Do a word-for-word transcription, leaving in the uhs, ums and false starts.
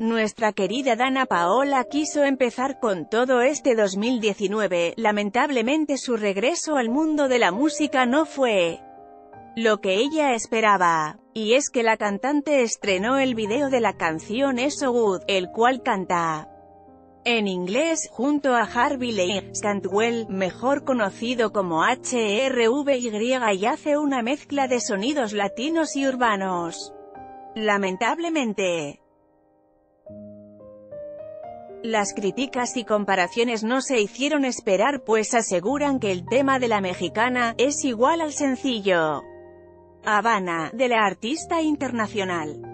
Nuestra querida Danna Paola quiso empezar con todo este dos mil diecinueve, lamentablemente su regreso al mundo de la música no fue lo que ella esperaba. Y es que la cantante estrenó el video de la canción So Good, el cual canta en inglés, junto a Harvey Leigh Cantwell, mejor conocido como H R V Y, y hace una mezcla de sonidos latinos y urbanos. Lamentablemente, las críticas y comparaciones no se hicieron esperar, pues aseguran que el tema de la mexicana es igual al sencillo Habana de la artista internacional.